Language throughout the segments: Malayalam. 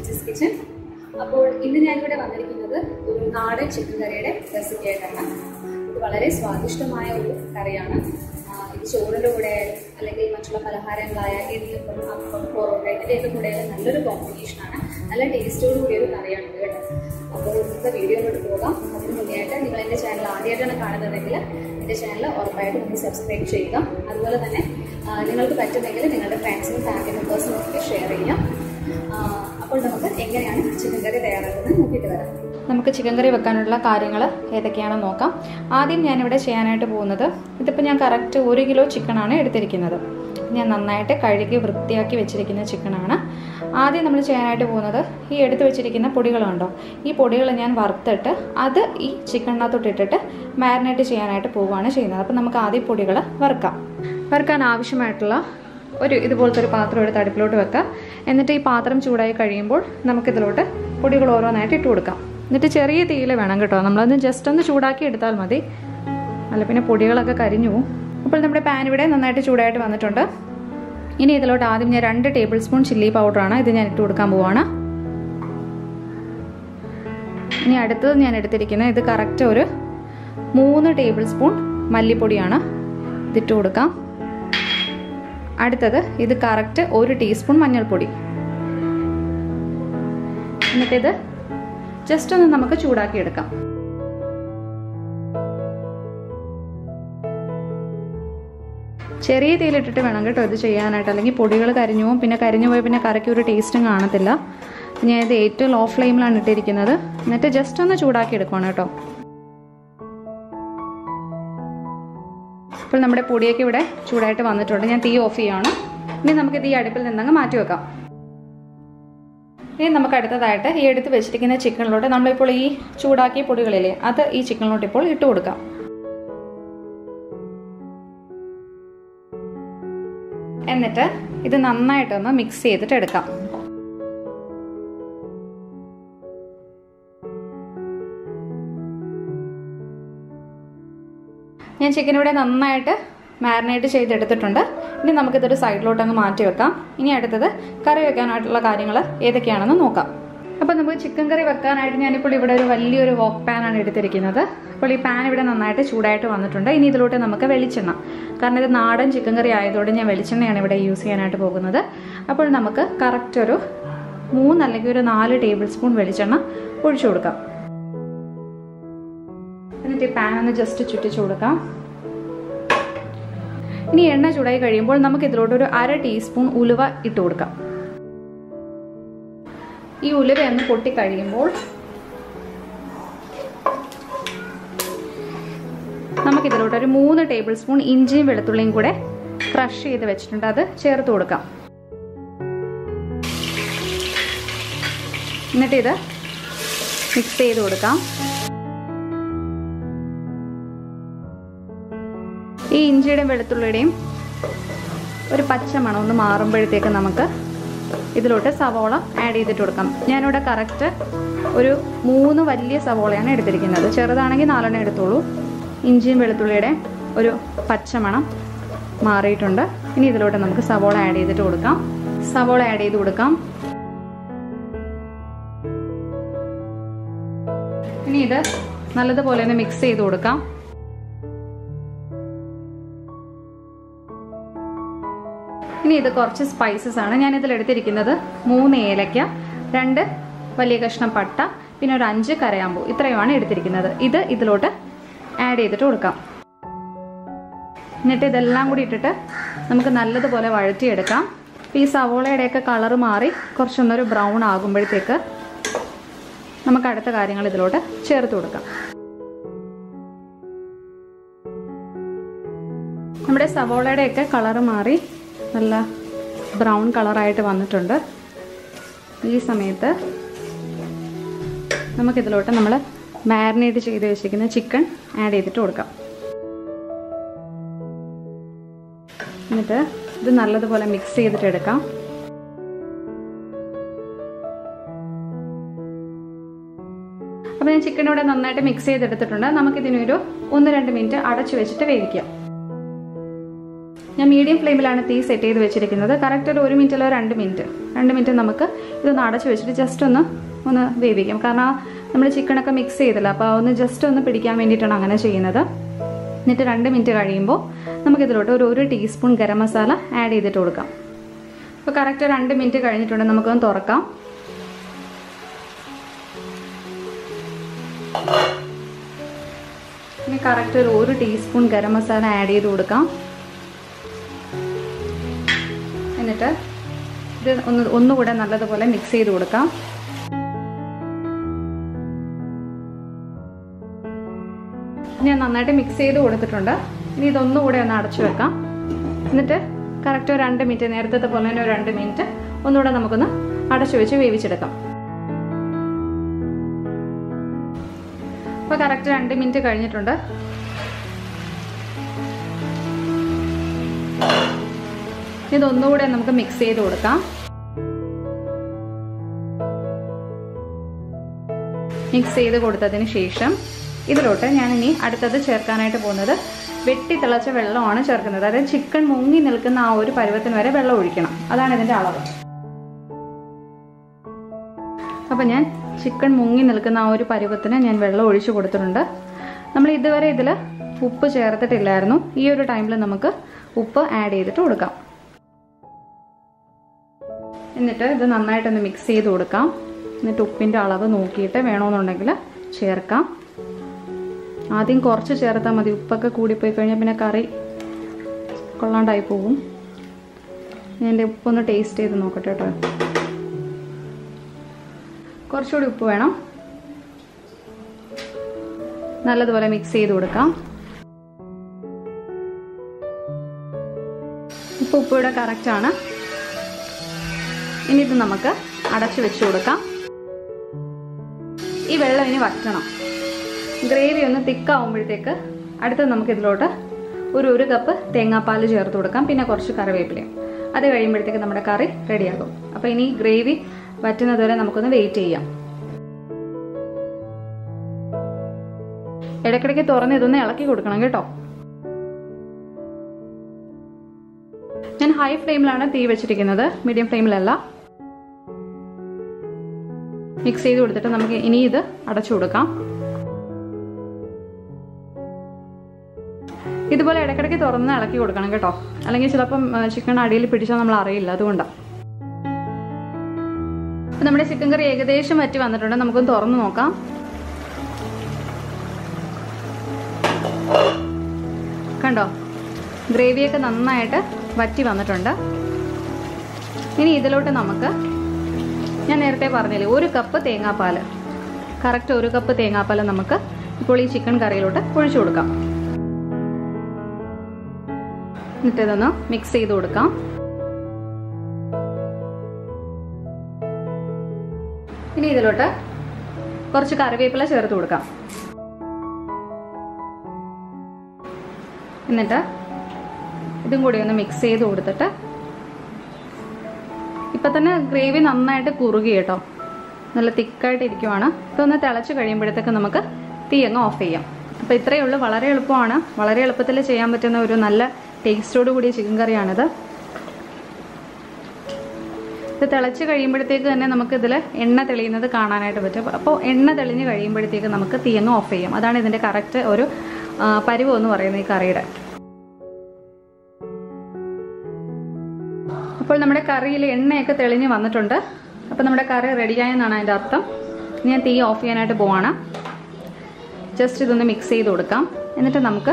Kitchen's Kitchen. About in the Nanaka Garden Chicken Garade, Tassikana. The Valere Swadishtamaya Kariana. It's over the day, a little much of Alaharan Laya, in the Poro, and under the competition. I'll taste to give Kariana. About the video would go up, the channel, the channel, or by to subscribe Shaka, as well as an. You will be better than other friends and family members who are sharing. We will be able to chicken curry. Chicken curry is a chicken curry. This is a correct 1 kilo chicken. This is a chicken curry. That's why we have to do this. We have to do this. We have to do this. We have to do this. We have to do this. We have to do this. We have to do this. We have to do this. We have to do In this case, I will add 2 tablespoons of chili powder. I will add 2 tablespoons of malli powder. Add 1 teaspoon of manjal powder. Just a ചെറിയ തേയില ഇട്ടിട്ട് വേണം കേട്ടോ ഇത് ചെയ്യാനായിട്ട് അല്ലെങ്കിൽ പൊടികൾ കരിഞ്ഞു പോകും പിന്നെ കരിഞ്ഞു പോയ പിന്നെ കറിക്ക് ഒരു ടേസ്റ്റും കാണത്തില്ല ഞാൻ ഇത് ഏറ്റവും ലോ ഫ്ലെയിമിലാണ് ഇട്ടിരിക്കുന്നത് എന്നിട്ട് ജസ്റ്റ് ഒന്ന് ചൂടാക്കി എടുക്കണം കേട്ടോ അപ്പോൾ നമ്മുടെ പൊടിയൊക്കെ ഇവിടെ ചൂടായിട്ട് വന്നിട്ടുണ്ട് ഞാൻ തീ ഓഫ് ചെയ്യാണ് ഇനി നമുക്ക് ഇത് ഈ അടുപ്പിൽ നിന്നങ്ങ് മാറ്റി വെക്കാം ഇനി നമുക്ക് അടുത്തതായിട്ട് ഈ എടുത്ത് വെച്ചിരിക്കുന്ന ചിക്കനിലോട്ട് നമ്മൾ ഇപ്പോൾ ഈ ചൂടാക്കിയ പൊടികളില്ലേ അത് ഈ ചിക്കനിലോട്ട് ഇപ്പോൾ ഇട്ട് കൊടുക്കാം എന്നിട്ട് ഇത് നന്നായിട്ട് ഒന്ന് മിക്സ് ചെയ്തിട്ട് എടുക്കാം ഞാൻ ചിക്കൻ ഇവിടെ നന്നായിട്ട് മാരിനേറ്റ് ചെയ്ത് എടുത്തിട്ടുണ്ട് ഇനി നമുക്ക് ഇതൊരു സൈഡിലോട്ട് അങ്ങ് മാറ്റി വെക്കാം ഇനി അടുത്തത് കറി വെക്കാനായിട്ടുള്ള കാര്യങ്ങൾ ഏതൊക്കെയാണെന്ന് നോക്കാം അപ്പോൾ നമ്മൾ ചിക്കൻ കറി വെക്കാനായിട്ട് ഞാൻ ഇപ്പോൾ ഇവിടെ ഒരു വലിയൊരു വോക്ക് പാൻ ആണ് എടുത്തിരിക്കുന്നത് അപ്പോൾ ഈ പാൻ ഇവിടെ നന്നായിട്ട് ചൂടായിട്ട് വന്നിട്ടുണ്ട് ഇനി ഇതിലോട്ട് നമുക്ക് വെളിച്ചെണ്ണ കാരണം ഇത് നാടൻ ചിക്കൻ കറി ആയതുകൊണ്ട് ഞാൻ വെളിച്ചെണ്ണയാണ് ഇവിടെ യൂസ് ചെയ്യാനായിട്ട് പോകുന്നത് അപ്പോൾ നമുക്ക് കറക്റ്റ് ഒരു 3 അല്ലെങ്കിൽ ഒരു 4 ടേബിൾസ്പൂൺ വെളിച്ചെണ്ണ ഒഴിച്ചു കൊടുക്കാം എന്നിട്ട് ഈ പാൻ ഒന്ന് ജസ്റ്റ് ചുറ്റിച്ചു കൊടുക്കാം ഇനി എണ്ണ ചൂടായി കഴിയുമ്പോൾ നമുക്ക് ഇതിലോട്ട് ഒരു 1/2 ടീസ്പൂൺ ഉലുവ ഇട്ട് കൊടുക്കാം ഈ ഉലുവ ഒന്ന് പൊട്ടി കഴിയുമ്പോൾ നമുക്ക് ഇതിലോട്ട് ഒരു 3 ടേബിൾസ്പൂൺ ഇഞ്ചിയും വെളുത്തുള്ളിയും കൂടെ ക്രഷ് ചെയ്ത് വെച്ചിട്ടുണ്ട് അത് ചേർത്ത് കൊടുക്കാം എന്നിട്ട് ഇത് മിക്സ് ചെയ്ത് കൊടുക്കാം ഈ ഇഞ്ചിയുടെയും വെളുത്തുള്ളിയുടെയും ഒരു പച്ചമണം ഒന്ന് മാറുമ്പോഴത്തേക്ക് നമുക്ക് ഇതിലോട്ട് സവാള ആഡ് ചെയ്തിട്ട് കൊടുക്കാം ഞാനിവിടെ കറക്റ്റ് ഒരു 3 വലിയ സവാളയാണ് എടുത്തിരിക്കുന്നത് ചെറുതാണെങ്കിൽ 4 എടുത്തോളൂ ഇഞ്ചിയും വെളുത്തുള്ളിയുടെ ഒരു പച്ചമണം മാറിയിട്ടുണ്ട് ഇനി ഇതിലോട്ട് നമുക്ക് സവാള ആഡ് ചെയ്തിട്ട് കൊടുക്കാം സവാള ആഡ് ചെയ്ത് കൊടുക്കാം ഇനി ഇത് നല്ലതുപോലെ ഒന്ന് മിക്സ് ചെയ്ത് കൊടുക്കാം ഇനി ഇത് കുറച്ച് സ്പൈസസ് ആണ് ഞാൻ ഇതിൽ എടുത്തിരിക്കുന്നത് 3 ഏലക്ക 2 വലിയ കഷ്ണം പട്ട പിന്നെ ഒരു 5 കരയാമ്പൂ ഇത്രയാണ് എടുത്തിരിക്കുന്നത് ഇത് ഇതിലോട്ട് ആഡ് ചെയ്തിട്ട് കൊടുക്കാം എന്നിട്ട് ഇതെല്ലാം കൂടി ഇട്ടിട്ട് നമുക്ക് നല്ലതുപോലെ വഴറ്റിയെടുക്കാം ഈ സവോളയുടെയൊക്കെ കളർ മാറി കുറച്ചൊന്നൊരു ബ്രൗൺ ആകുമ്പോഴത്തേക്ക് നമുക്ക് അടുത്ത കാര്യങ്ങൾ ഇതിലോട്ട് ചേർത്ത് കൊടുക്കാം നമ്മുടെ സവോളയുടെയൊക്കെ കളർ മാറി നല്ല ബ്രൗൺ കളറായിട്ട് വന്നിട്ടുണ്ട് ഈ സമയത്ത് നമുക്ക് ഇതിലോട്ട് നമ്മൾ മാരിനേറ്റ് ചെയ്ത് വെച്ചിരിക്കുന്ന ചിക്കൻ ആഡ് ചെയ്തിട്ട് കൊടുക്കാം എന്നിട്ട് ഇത് നല്ലതുപോലെ മിക്സ് ചെയ്തിട്ട് എടുക്കാം അപ്പോൾ ഞാൻ ചിക്കൻ ഇവിടെ നന്നായിട്ട് മിക്സ് ചെയ്തെടുത്തിട്ടുണ്ട് നമുക്കിതിനൊരു 1-2 മിനിറ്റ് അടച്ചു വെച്ചിട്ട് വേവിക്കാം ഞാൻ മീഡിയം ഫ്ലെയിമിലാണ് തീ സെറ്റ് ചെയ്ത് വെച്ചിരിക്കുന്നത് കറക്റ്റ് ഒരു 1 മിനിറ്റ് അല്ല 2 മിനിറ്റ് 2 minute നമുക്ക് ഇതൊന്ന് അടച്ചു വെച്ചിട്ട് ജസ്റ്റ് ഒന്ന് വേവിക്കാം. കാരണം നമ്മൾ ചിക്കൻ ഒക്കെ മിക്സ് ചെയ്തില്ല, അപ്പോൾ ഒന്ന് ജസ്റ്റ് ഒന്ന് പിടിക്കാൻ വേണ്ടിയിട്ടാണ് അങ്ങനെ ചെയ്യുന്നത്. എന്നിട്ട് 2 മിനിറ്റ് കഴിയുമ്പോൾ നമുക്ക് ഇതിലോട്ട് ഒരു ടീസ്പൂൺ ഗരം മസാല ആഡ് ചെയ്തിട്ട് കൊടുക്കാം. അപ്പോൾ കറക്റ്റ് 2 മിനിറ്റ് കഴിഞ്ഞിട്ടുണ്ട്, നമുക്കൊന്ന് തുറക്കാം. ഇനി കറക്റ്റ് ഒരു ടീസ്പൂൺ ഗരം മസാല ആഡ് ചെയ്ത് കൊടുക്കാം. എന്നിട്ട് ഇത് ഒന്നുകൂടെ നല്ലതുപോലെ മിക്സ് ചെയ്ത് കൊടുക്കാം. ഞാൻ നന്നായിട്ട് മിക്സ് ചെയ്ത് കൊടുത്തിട്ടുണ്ട്. ഇനി ഇതൊന്നുകൂടെ ഒന്ന് അടച്ചു വെക്കാം. എന്നിട്ട് കറക്റ്റ് ഒരു 2 മിനിറ്റ്, നേരത്തെ പോലെ തന്നെ ഒരു 2 മിനിറ്റ് ഒന്നുകൂടെ നമുക്കൊന്ന് അടച്ചു വെച്ച് വേവിച്ചെടുക്കാം. അപ്പോൾ കറക്റ്റ് 2 മിനിറ്റ് കഴിഞ്ഞിട്ടുണ്ട്. ഇതൊന്നുകൂടെ നമുക്ക് മിക്സ് ചെയ്ത് കൊടുക്കാം. മിക്സ് ചെയ്ത് കൊടുത്തതിന് ശേഷം ഇതിലോട്ട് ഞാനിനി അടുത്തത് ചേർക്കാനായിട്ട് പോകുന്നത് വെട്ടി തിളച്ച വെള്ളമാണ് ചേർക്കുന്നത്. അതായത് ചിക്കൻ മുങ്ങി നിൽക്കുന്ന ആ ഒരു പരുവത്തിന് വരെ വെള്ളം ഒഴിക്കണം, അതാണ് ഇതിൻ്റെ അളവ്. അപ്പം ഞാൻ ചിക്കൻ മുങ്ങി നിൽക്കുന്ന ആ ഒരു പരുവത്തിന് ഞാൻ വെള്ളം ഒഴിച്ചു കൊടുത്തിട്ടുണ്ട്. നമ്മൾ ഇതുവരെ ഇതിൽ ഉപ്പ് ചേർത്തിട്ടില്ലായിരുന്നു, ഈ ഒരു ടൈമിൽ നമുക്ക് ഉപ്പ് ആഡ് ചെയ്തിട്ട് കൊടുക്കാം. എന്നിട്ട് ഇത് നന്നായിട്ടൊന്ന് മിക്സ് ചെയ്ത് കൊടുക്കാം. എന്നിട്ട് ഉപ്പിൻ്റെ അളവ് നോക്കിയിട്ട് വേണമെന്നുണ്ടെങ്കിൽ ചേർക്കാം. ആദ്യം കുറച്ച് ചേർത്താൽ മതി, ഉപ്പൊക്കെ കൂടിപ്പോയി കഴിഞ്ഞാൽ പിന്നെ കറി കൊള്ളാണ്ടായി പോകും. ഞാൻ എൻ്റെ ഉപ്പൊന്ന് ടേസ്റ്റ് ചെയ്ത് നോക്കട്ടെ കേട്ടോ. കുറച്ചുകൂടി ഉപ്പ് വേണം. നല്ലതുപോലെ മിക്സ് ചെയ്ത് കൊടുക്കാം. ഇപ്പോൾ ഉപ്പ് ഇവിടെ കറക്റ്റാണ്. ഇനി ഇത് നമുക്ക് അടച്ചു വെച്ച് കൊടുക്കാം. ഈ വെള്ളം ഇനി വറ്റണം. ഗ്രേവി ഒന്ന് തിക്കാവുമ്പോഴത്തേക്ക് അടുത്ത് നമുക്ക് ഇതിലോട്ട് ഒരു കപ്പ് തേങ്ങാപ്പാൽ ചേർത്ത് കൊടുക്കാം, പിന്നെ കുറച്ച് കറിവേപ്പിലയും. അത് കഴിയുമ്പോഴത്തേക്ക് നമ്മുടെ കറി റെഡിയാകും. അപ്പോൾ ഇനി ഗ്രേവി വറ്റുന്നതുവരെ നമുക്കൊന്ന് വെയിറ്റ് ചെയ്യാം. ഇടയ്ക്കിടയ്ക്ക് തുറന്ന് ഇതൊന്ന് ഇളക്കി കൊടുക്കണം കേട്ടോ. ഞാൻ ഹൈ ഫ്ലെയിമിലാണ് തീ വെച്ചിരിക്കുന്നത്, മീഡിയം ഫ്ലെയിമിലല്ല. മിക്സ് ചെയ്ത് കൊടുത്തിട്ട് നമുക്ക് ഇനി ഇത് അടച്ചു കൊടുക്കാം. ഇതുപോലെ ഇടയ്ക്കിടയ്ക്ക് തുറന്ന് ഇളക്കി കൊടുക്കണം കേട്ടോ, അല്ലെങ്കിൽ ചിലപ്പം ചിക്കൻ അടിയിൽ പിടിച്ചാൽ നമ്മൾ അറിയില്ല, അതുകൊണ്ടാണ്. അപ്പം നമ്മുടെ ചിക്കൻ കറി ഏകദേശം വറ്റി വന്നിട്ടുണ്ട്, നമുക്കൊന്ന് തുറന്ന് നോക്കാം. കണ്ടോ, ഗ്രേവിയൊക്കെ നന്നായിട്ട് വറ്റി വന്നിട്ടുണ്ട്. ഇനി ഇതിലോട്ട് നമുക്ക് ഞാൻ നേരത്തെ പറഞ്ഞില്ലേ 1 കപ്പ് തേങ്ങാപ്പാൽ, കറക്റ്റ് 1 കപ്പ് തേങ്ങാപ്പാൽ നമുക്ക് ഇപ്പോൾ ഈ ചിക്കൻ കറിയിലോട്ട് ഒഴിച്ചു കൊടുക്കാം. എന്നിട്ട് ഇതൊന്ന് മിക്സ് ചെയ്ത് കൊടുക്കാം. ഇനി ഇതിലോട്ട് കുറച്ച് കറിവേപ്പില ചേർത്ത് കൊടുക്കാം. എന്നിട്ട് ഇതും കൂടി ഒന്ന് മിക്സ് ചെയ്ത് കൊടുത്തിട്ട് ഇപ്പം തന്നെ ഗ്രേവി നന്നായിട്ട് കുറുകി കേട്ടോ, നല്ല തിക്കായിട്ടിരിക്കുവാണ്. ഇതൊന്ന് തിളച്ച് കഴിയുമ്പോഴത്തേക്ക് നമുക്ക് തീ അങ്ങ് ഓഫ് ചെയ്യാം. അപ്പോൾ ഇത്രയേ ഉള്ളൂ, വളരെ എളുപ്പമാണ്. വളരെ എളുപ്പത്തിൽ ചെയ്യാൻ പറ്റുന്ന ഒരു നല്ല ടേസ്റ്റോട് കൂടിയ ചിക്കൻ കറിയാണിത്. ഇത് തിളച്ച് കഴിയുമ്പോഴത്തേക്ക് തന്നെ നമുക്കിതിൽ എണ്ണ തെളിയുന്നത് കാണാനായിട്ട് പറ്റും. അപ്പോൾ എണ്ണ തെളിഞ്ഞ് കഴിയുമ്പോഴത്തേക്ക് നമുക്ക് തീ അങ്ങ് ഓഫ് ചെയ്യാം. അതാണ് ഇതിൻ്റെ കറക്റ്റ് ഒരു പരുവം എന്ന് പറയുന്നത് ഈ കറിയുടെ. അപ്പോൾ നമ്മുടെ കറിയിൽ എണ്ണയൊക്കെ തെളിഞ്ഞ് വന്നിട്ടുണ്ട്. അപ്പോൾ നമ്മുടെ കറി റെഡിയായെന്നാണ് അതിൻ്റെ അർത്ഥം. ഞാൻ തീ ഓഫ് ചെയ്യാനായിട്ട് പോവാണ്. ജസ്റ്റ് ഇതൊന്ന് മിക്സ് ചെയ്ത് കൊടുക്കാം. എന്നിട്ട് നമുക്ക്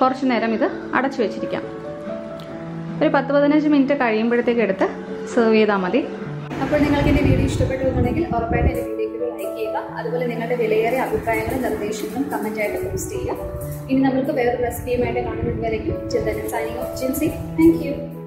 കുറച്ച് നേരം ഇത് അടച്ചു വെച്ചിരിക്കാം. ഒരു 10-15 മിനിറ്റ് കഴിയുമ്പോഴത്തേക്ക് എടുത്ത് സെർവ് ചെയ്താൽ മതി. അപ്പോൾ നിങ്ങൾക്ക് എൻ്റെ വീഡിയോ ഇഷ്ടപ്പെട്ടിട്ടുണ്ടെങ്കിൽ ഉറപ്പായിട്ട് എൻ്റെ വീഡിയോക്ക് ലൈക്ക് ചെയ്യുക. അതുപോലെ നിങ്ങളുടെ വിലയേറിയ അഭിപ്രായങ്ങളും നിർദ്ദേശങ്ങളും കമൻറ്റായിട്ട് പോസ്റ്റ് ചെയ്യുക. ഇനി നമുക്ക് വേറെ റെസിപ്പിയുമായിട്ട് കാണുന്നതുവരെയും Chintan signing off Jincy. Thank U.